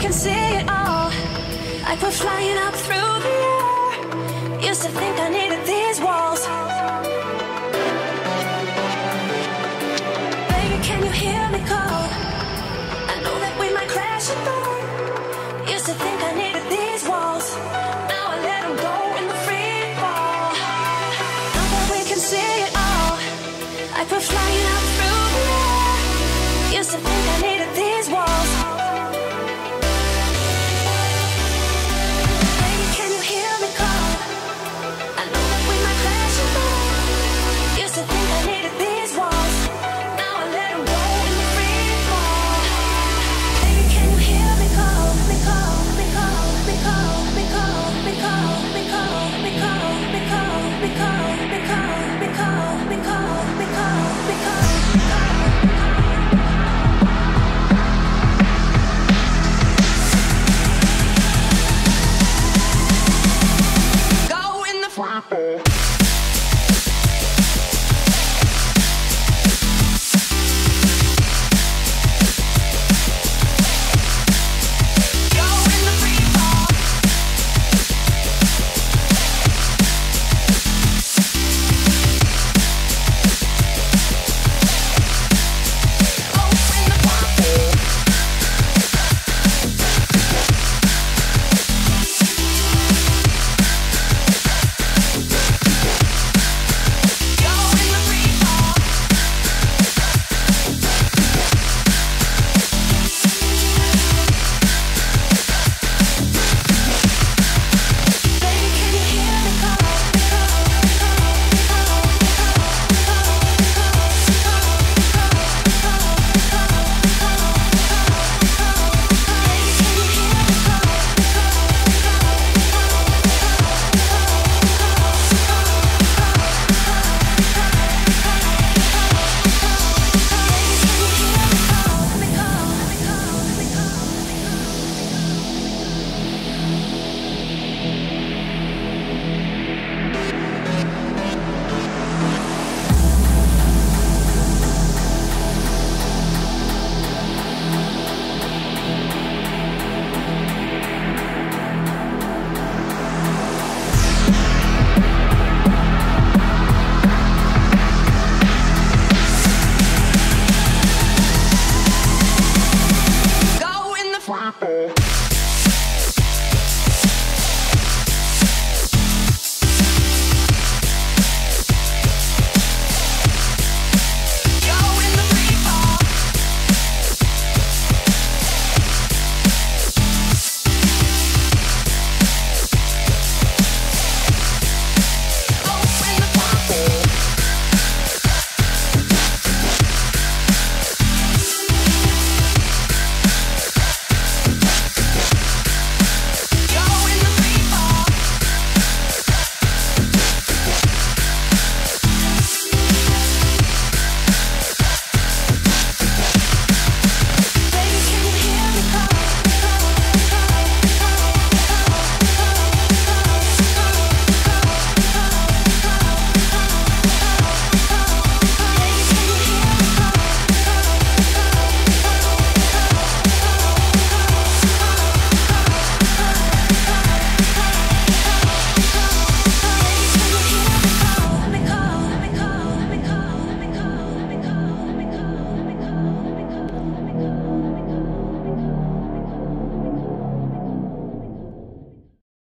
can see it all, like we're flying up through the air. Used to think I needed these walls. Baby, can you hear me call? I know that we might crash and burn. Used to think I needed